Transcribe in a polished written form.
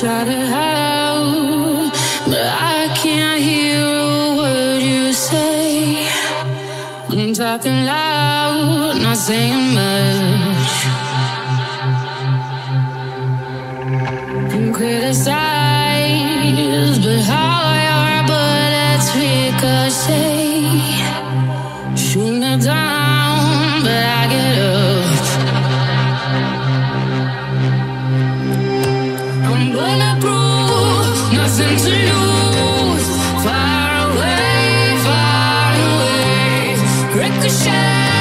try to help, but I can't hear a word you say. I'm talking loud, not saying much. I'm criticized, but how your bullets ricochet. Shoot me down, but I get up. I'm bulletproof, nothing to lose. Far away, ricochet.